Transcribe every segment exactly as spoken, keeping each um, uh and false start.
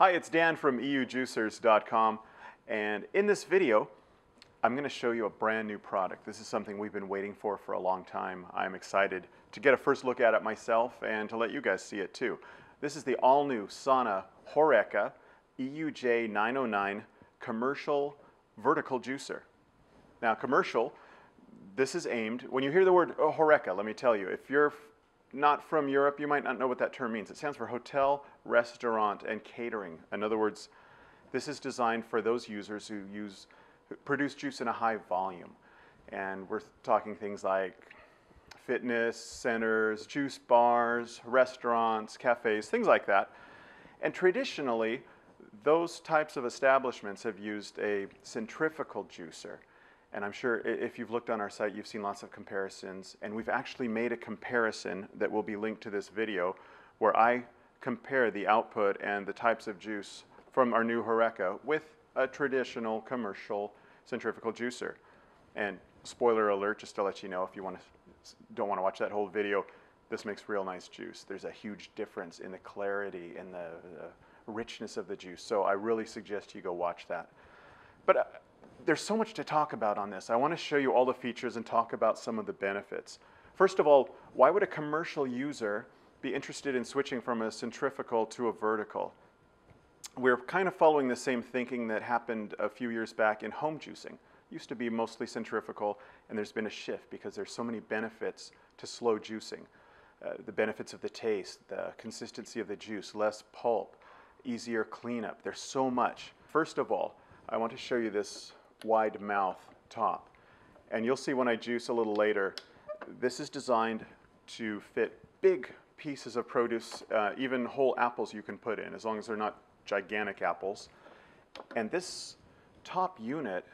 Hi, it's Dan from E U Juicers dot com, and in this video I'm going to show you a brand new product. This is something we've been waiting for for a long time. I'm excited to get a first look at it myself and to let you guys see it too. This is the all-new Sana Horeca E U J nine oh nine commercial vertical juicer. Now commercial, this is aimed, when you hear the word oh, Horeca, let me tell you, if you're not from Europe, you might not know what that term means. It stands for hotel, restaurant, and catering. In other words, this is designed for those users who use who produce juice in a high volume. And we're talking things like fitness centers, juice bars, restaurants, cafes, things like that. And traditionally, those types of establishments have used a centrifugal juicer. And I'm sure if you've looked on our site, you've seen lots of comparisons, and we've actually made a comparison that will be linked to this video where I compare the output and the types of juice from our new Horeca with a traditional commercial centrifugal juicer. And spoiler alert, just to let you know, if you want to, don't want to watch that whole video, this makes real nice juice. There's a huge difference in the clarity and the, the richness of the juice, so I really suggest you go watch that. But uh, There's so much to talk about on this. I want to show you all the features and talk about some of the benefits. First of all, why would a commercial user be interested in switching from a centrifugal to a vertical? We're kind of following the same thinking that happened a few years back in home juicing. It used to be mostly centrifugal, and there's been a shift because there's so many benefits to slow juicing. Uh, the benefits of the taste, the consistency of the juice, less pulp, easier cleanup. There's so much. First of all, I want to show you this wide mouth top, and you'll see when I juice a little later, this is designed to fit big pieces of produce, uh, even whole apples you can put in, as long as they're not gigantic apples. And this top unit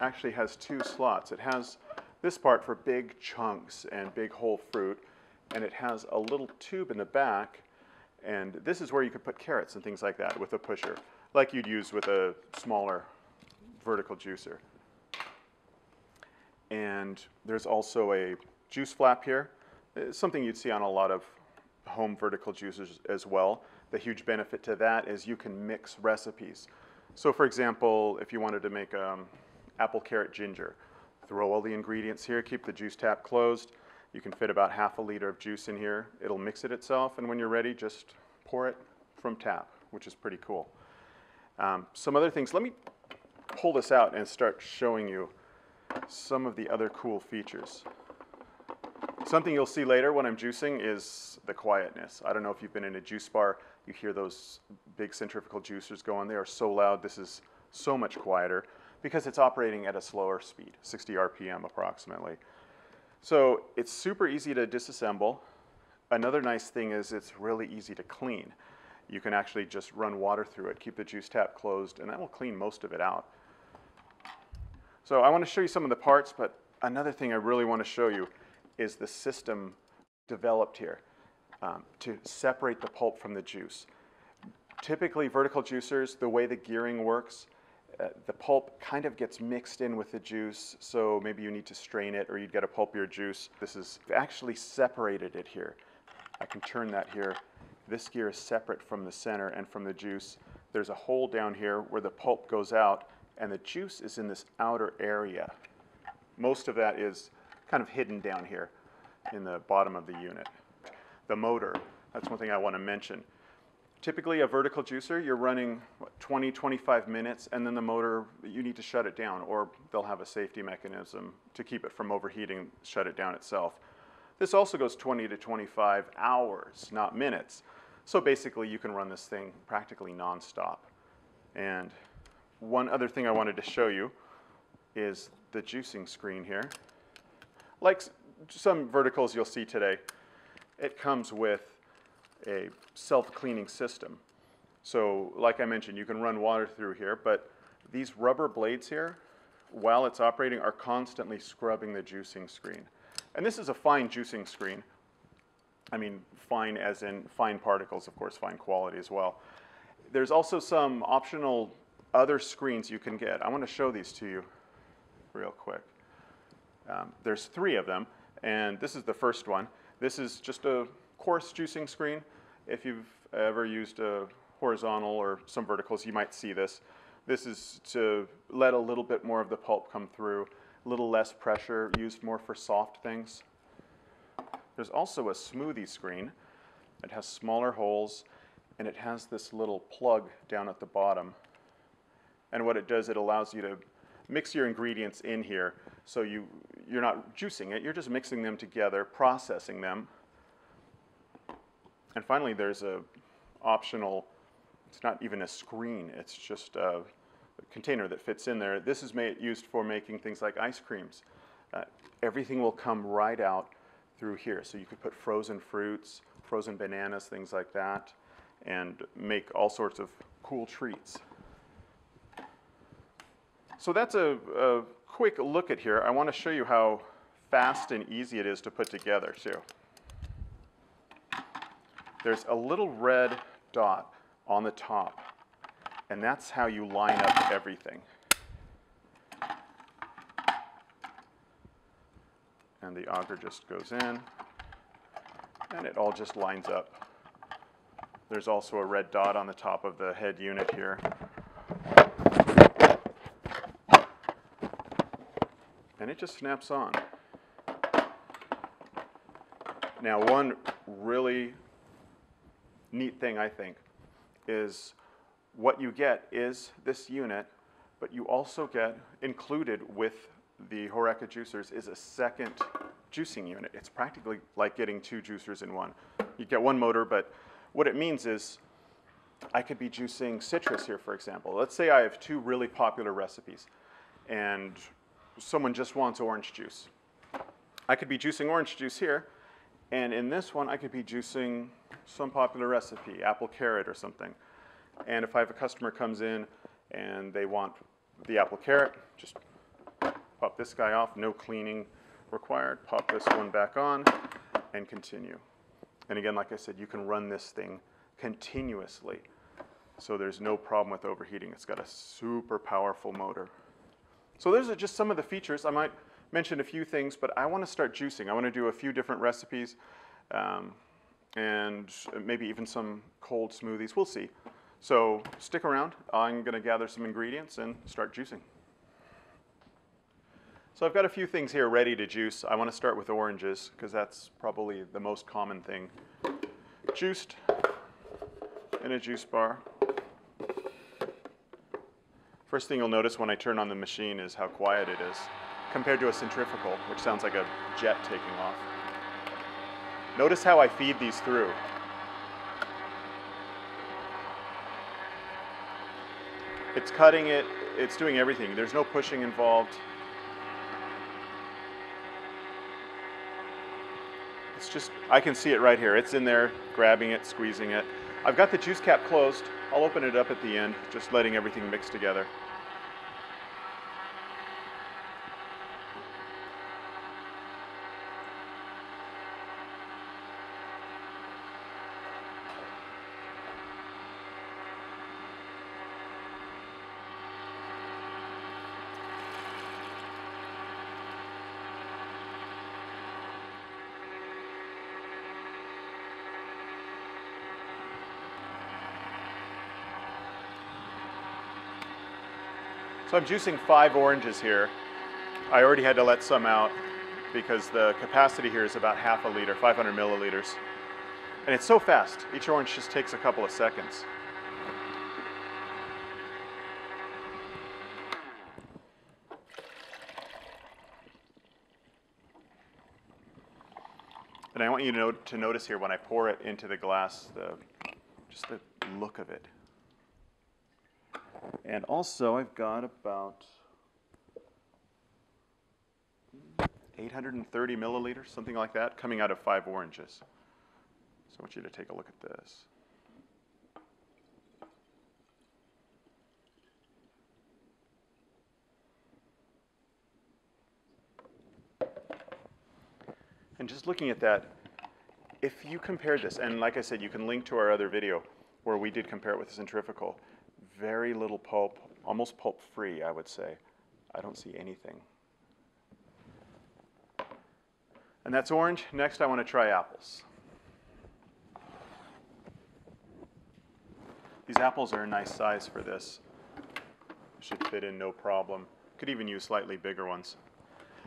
actually has two slots. It has this part for big chunks and big whole fruit, and it has a little tube in the back, and this is where you could put carrots and things like that with a pusher, like you'd use with a smaller vertical juicer. And there's also a juice flap here, it's something you'd see on a lot of home vertical juicers as well. The huge benefit to that is you can mix recipes. So for example, if you wanted to make um, apple carrot ginger, throw all the ingredients here, keep the juice tap closed. You can fit about half a liter of juice in here. It'll mix it itself, and when you're ready, just pour it from tap, which is pretty cool. Um, some other things, let me pull this out and start showing you some of the other cool features. Something you'll see later when I'm juicing is the quietness. I don't know if you've been in a juice bar, you hear those big centrifugal juicers going, they are so loud. This is so much quieter because it's operating at a slower speed, sixty R P M approximately. So it's super easy to disassemble. Another nice thing is it's really easy to clean. You can actually just run water through it, keep the juice tap closed, and that will clean most of it out. So I want to show you some of the parts, but another thing I really want to show you is the system developed here um, to separate the pulp from the juice. Typically vertical juicers, the way the gearing works, uh, the pulp kind of gets mixed in with the juice, so maybe you need to strain it or you'd get a pulpier juice. This is actually separated it here. I can turn that here. This gear is separate from the center and from the juice. There's a hole down here where the pulp goes out and the juice is in this outer area. Most of that is kind of hidden down here in the bottom of the unit. The motor, that's one thing I want to mention. Typically a vertical juicer, you're running what, twenty, twenty-five minutes, and then the motor, you need to shut it down, or they'll have a safety mechanism to keep it from overheating, shut it down itself. This also goes twenty to twenty-five hours, not minutes. So basically you can run this thing practically nonstop. And one other thing I wanted to show you is the juicing screen here. Like some verticals you'll see today, it comes with a self-cleaning system. So like I mentioned, you can run water through here, but these rubber blades here, while it's operating, are constantly scrubbing the juicing screen. And this is a fine juicing screen. I mean, fine as in fine particles, of course, fine quality as well. There's also some optional other screens you can get. I want to show these to you real quick. Um, there's three of them, and this is the first one. This is just a coarse juicing screen. If you've ever used a horizontal or some verticals, you might see this. This is to let a little bit more of the pulp come through, a little less pressure, used more for soft things. There's also a smoothie screen. It has smaller holes, and it has this little plug down at the bottom. And what it does, it allows you to mix your ingredients in here, so you, you're not juicing it, you're just mixing them together, processing them. And finally, there's a optional, it's not even a screen, it's just a container that fits in there. This is made, used for making things like ice creams. Uh, everything will come right out through here. So you could put frozen fruits, frozen bananas, things like that, and make all sorts of cool treats. So that's a, a quick look at here. I want to show you how fast and easy it is to put together too. There's a little red dot on the top, and that's how you line up everything. And the auger just goes in, and it all just lines up. There's also a red dot on the top of the head unit here. And it just snaps on. Now, one really neat thing, I think, is what you get is this unit, but you also get included with the Horeca juicers is a second juicing unit. It's practically like getting two juicers in one. You get one motor, but what it means is I could be juicing citrus here, for example. Let's say I have two really popular recipes and someone just wants orange juice. I could be juicing orange juice here, and in this one I could be juicing some popular recipe, apple carrot or something. And if I have a customer comes in and they want the apple carrot, just pop this guy off, no cleaning required, pop this one back on, and continue. And again, like I said, you can run this thing continuously, so there's no problem with overheating. It's got a super powerful motor. So those are just some of the features. I might mention a few things, but I want to start juicing. I want to do a few different recipes, um, and maybe even some cold smoothies. We'll see. So stick around. I'm going to gather some ingredients and start juicing. So I've got a few things here ready to juice. I want to start with oranges because that's probably the most common thing. Juiced in a juice bar. First thing you'll notice when I turn on the machine is how quiet it is compared to a centrifugal, which sounds like a jet taking off. Notice how I feed these through. It's cutting it, it's doing everything. There's no pushing involved. It's just, I can see it right here. It's in there, grabbing it, squeezing it. I've got the juice cap closed. I'll open it up at the end, just letting everything mix together. So I'm juicing five oranges here. I already had to let some out because the capacity here is about half a liter, five hundred milliliters. And it's so fast. Each orange just takes a couple of seconds. And I want you to, know, to notice here when I pour it into the glass, the, just the look of it. And also, I've got about eight hundred thirty milliliters, something like that, coming out of five oranges. So I want you to take a look at this. And just looking at that, if you compare this, and like I said, you can link to our other video where we did compare it with a centrifugal. Very little pulp, almost pulp-free, I would say. I don't see anything. And that's orange. Next, I want to try apples. These apples are a nice size for this. Should fit in no problem. Could even use slightly bigger ones.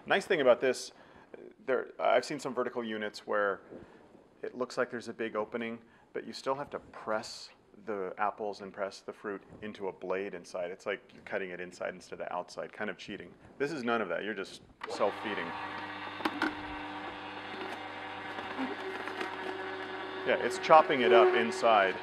Nice thing about this, there, I've seen some vertical units where it looks like there's a big opening, but you still have to press the apples and press the fruit into a blade inside. It's like you're cutting it inside instead of outside, kind of cheating. This is none of that. You're just self-feeding. Yeah, it's chopping it up inside.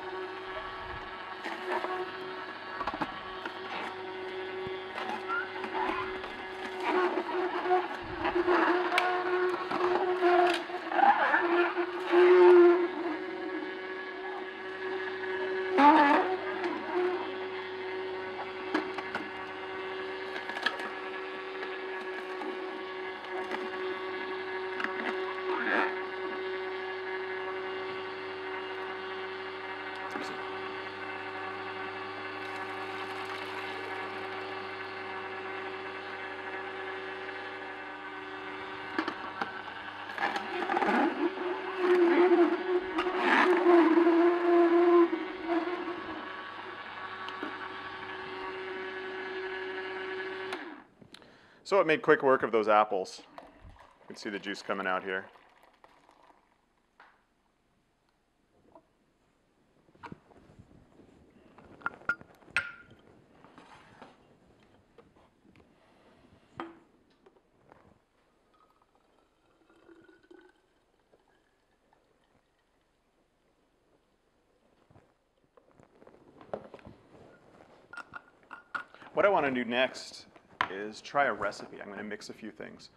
So it made quick work of those apples. You can see the juice coming out here. What I want to do next is try a recipe. I'm going to mix a few things.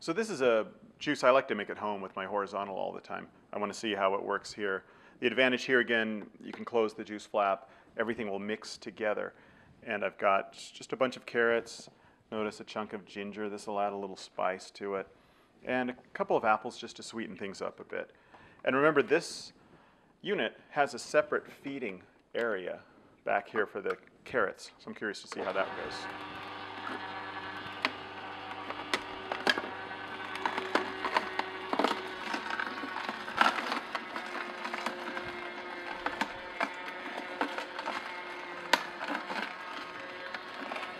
So this is a juice I like to make at home with my horizontal all the time. I want to see how it works here. The advantage here again, you can close the juice flap. Everything will mix together. And I've got just a bunch of carrots. Notice a chunk of ginger. This will add a little spice to it. And a couple of apples just to sweeten things up a bit. And remember, this unit has a separate feeding area back here for the carrots. So I'm curious to see how that goes.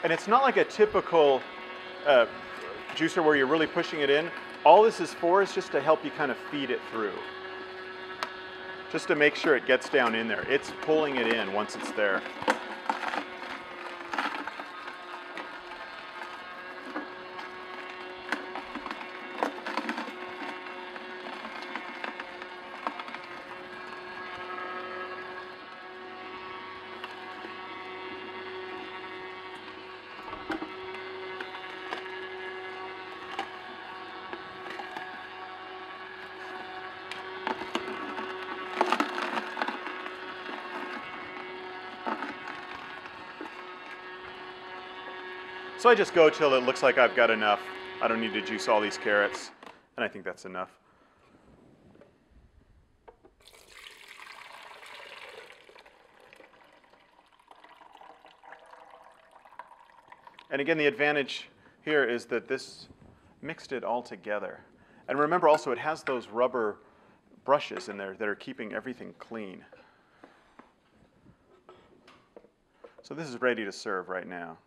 And it's not like a typical uh, juicer where you're really pushing it in. All this is for is just to help you kind of feed it through. Just to make sure it gets down in there. It's pulling it in once it's there. So I just go till it looks like I've got enough. I don't need to juice all these carrots, and I think that's enough. And again, the advantage here is that this mixed it all together. And remember also, it has those rubber brushes in there that are keeping everything clean. So this is ready to serve right now.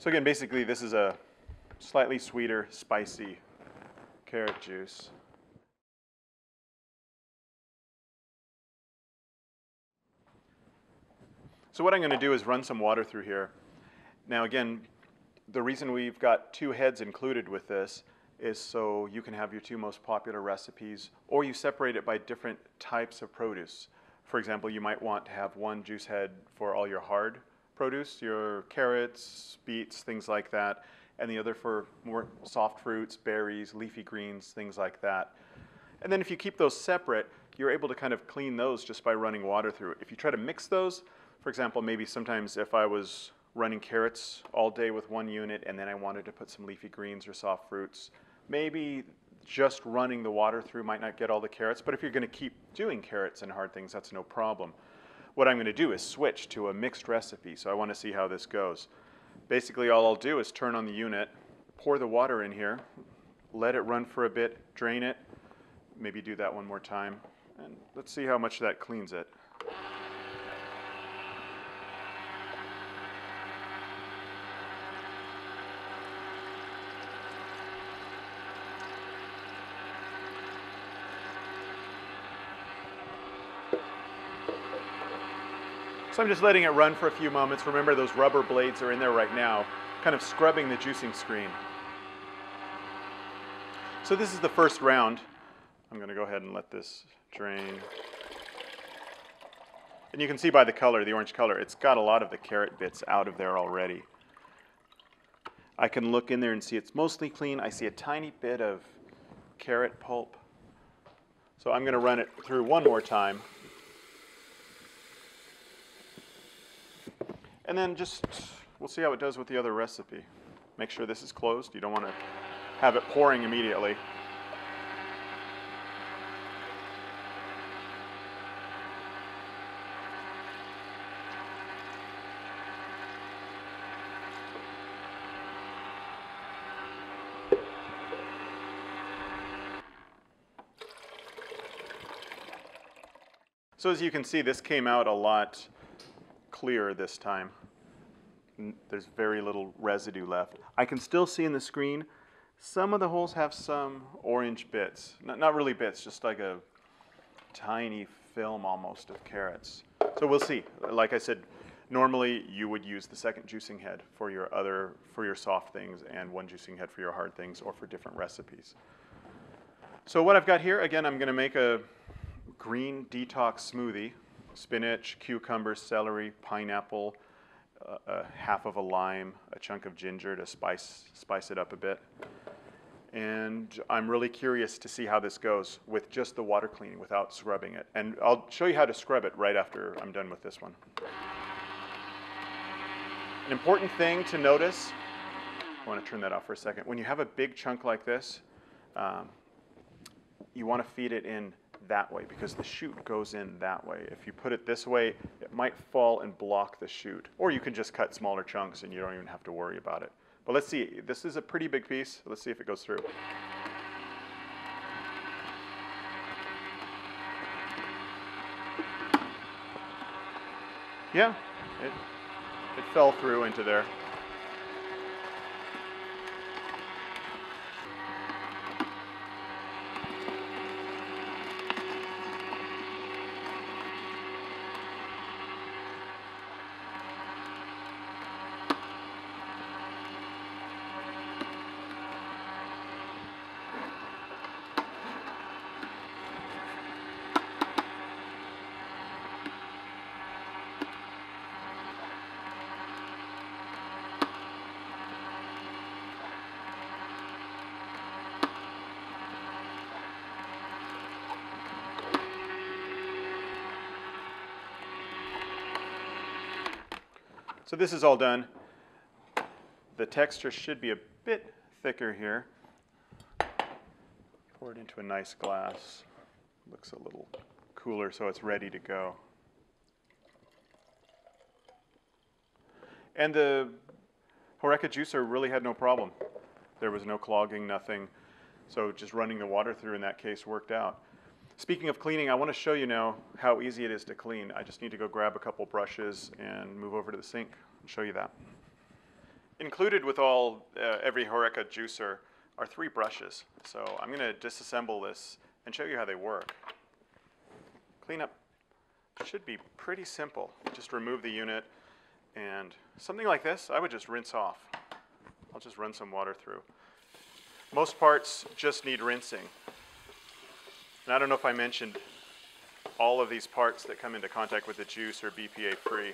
So again, basically this is a slightly sweeter, spicy carrot juice. So what I'm going to do is run some water through here. Now again, the reason we've got two heads included with this is so you can have your two most popular recipes, or you separate it by different types of produce. For example, you might want to have one juice head for all your hard produce, your carrots, beets, things like that, and the other for more soft fruits, berries, leafy greens, things like that. And then if you keep those separate, you're able to kind of clean those just by running water through it. If you try to mix those, for example, maybe sometimes if I was running carrots all day with one unit and then I wanted to put some leafy greens or soft fruits, maybe just running the water through might not get all the carrots, but if you're going to keep doing carrots and hard things, that's no problem. What I'm going to do is switch to a mixed recipe, so I want to see how this goes. Basically, all I'll do is turn on the unit, pour the water in here, let it run for a bit, drain it, maybe do that one more time, and let's see how much that cleans it. So I'm just letting it run for a few moments. Remember, those rubber blades are in there right now, kind of scrubbing the juicing screen. So this is the first round. I'm going to go ahead and let this drain. And you can see by the color, the orange color, it's got a lot of the carrot bits out of there already. I can look in there and see it's mostly clean. I see a tiny bit of carrot pulp. So I'm going to run it through one more time. And then just, we'll see how it does with the other recipe. Make sure this is closed. You don't want to have it pouring immediately. So as you can see, this came out a lot clearer this time. There's very little residue left. I can still see in the screen some of the holes have some orange bits. Not, not really bits, just like a tiny film almost of carrots. So we'll see. Like I said, normally you would use the second juicing head for your other, for your soft things, and one juicing head for your hard things or for different recipes. So what I've got here, again, I'm going to make a green detox smoothie. Spinach, cucumber, celery, pineapple, uh, a half of a lime, a chunk of ginger to spice, spice it up a bit. And I'm really curious to see how this goes with just the water cleaning without scrubbing it. And I'll show you how to scrub it right after I'm done with this one. An important thing to notice, I want to turn that off for a second. When you have a big chunk like this, um, you want to feed it in that way, because the shoot goes in that way. If you put it this way, it might fall and block the shoot. Or you can just cut smaller chunks and you don't even have to worry about it. But let's see, this is a pretty big piece. Let's see if it goes through. Yeah, it, it fell through into there. So this is all done. The texture should be a bit thicker here. Pour it into a nice glass. Looks a little cooler, so it's ready to go. And the Horeca juicer really had no problem. There was no clogging, nothing. So just running the water through in that case worked out. Speaking of cleaning, I want to show you now how easy it is to clean. I just need to go grab a couple brushes and move over to the sink and show you that. Included with all, uh, every Horeca juicer are three brushes. So I'm going to disassemble this and show you how they work. Cleanup should be pretty simple. Just remove the unit, and something like this I would just rinse off. I'll just run some water through. Most parts just need rinsing. And I don't know if I mentioned all of these parts that come into contact with the juice are B P A free.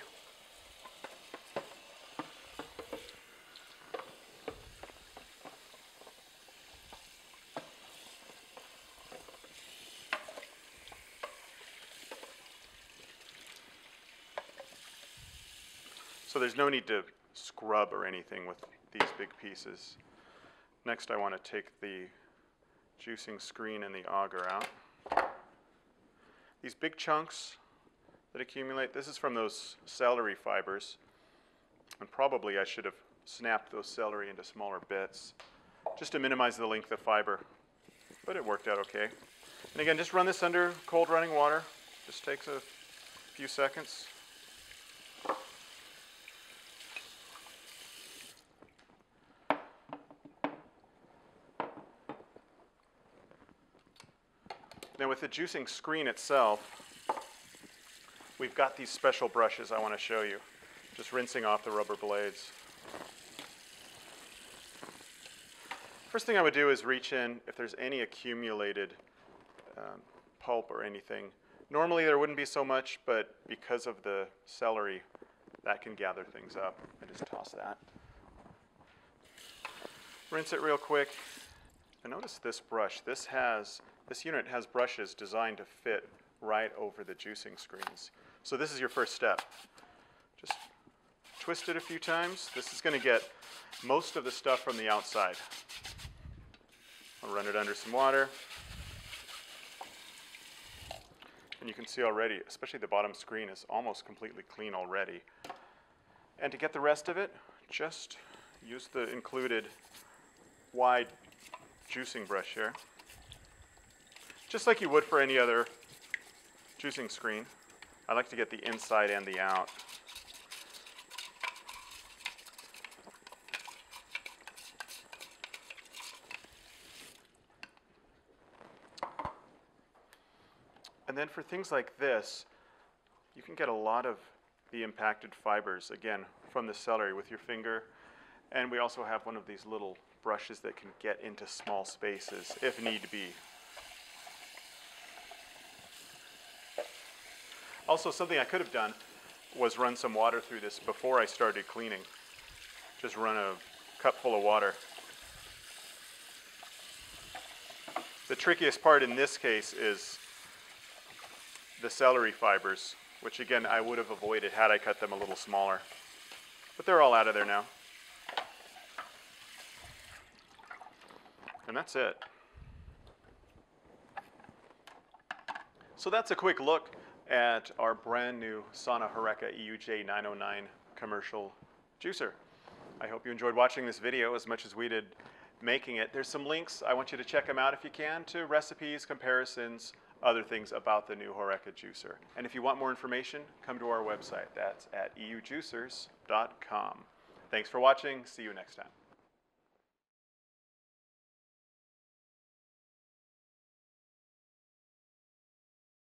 So there's no need to scrub or anything with these big pieces. Next, I want to take the juicing screen and the auger out. These big chunks that accumulate, this is from those celery fibers, and probably I should have snapped those celery into smaller bits just to minimize the length of fiber, but it worked out okay. And again, just run this under cold running water. Just takes a few seconds. Now with the juicing screen itself, we've got these special brushes I want to show you. Just rinsing off the rubber blades. First thing I would do is reach in if there's any accumulated um, pulp or anything. Normally there wouldn't be so much, but because of the celery, that can gather things up. I just toss that. Rinse it real quick. And notice this brush. This has, this unit has brushes designed to fit right over the juicing screens. So this is your first step. Just twist it a few times. This is going to get most of the stuff from the outside. I'll run it under some water. And you can see already, especially the bottom screen is almost completely clean already. And to get the rest of it, just use the included wide juicing brush here. Just like you would for any other juicing screen. I like to get the inside and the out. And then for things like this, you can get a lot of the impacted fibers, again, from the celery with your finger. And we also have one of these little brushes that can get into small spaces, if need be. Also, something I could have done was run some water through this before I started cleaning. Just run a cup full of water. The trickiest part in this case is the celery fibers, which again I would have avoided had I cut them a little smaller. But they're all out of there now. And that's it. So that's a quick look at our brand new Sana Horeca E U J nine oh nine commercial juicer. I hope you enjoyed watching this video as much as we did making it. There's some links, I want you to check them out if you can, to recipes, comparisons, other things about the new Horeca juicer. And if you want more information, come to our website. That's at E U Juicers dot com. Thanks for watching. See you next time.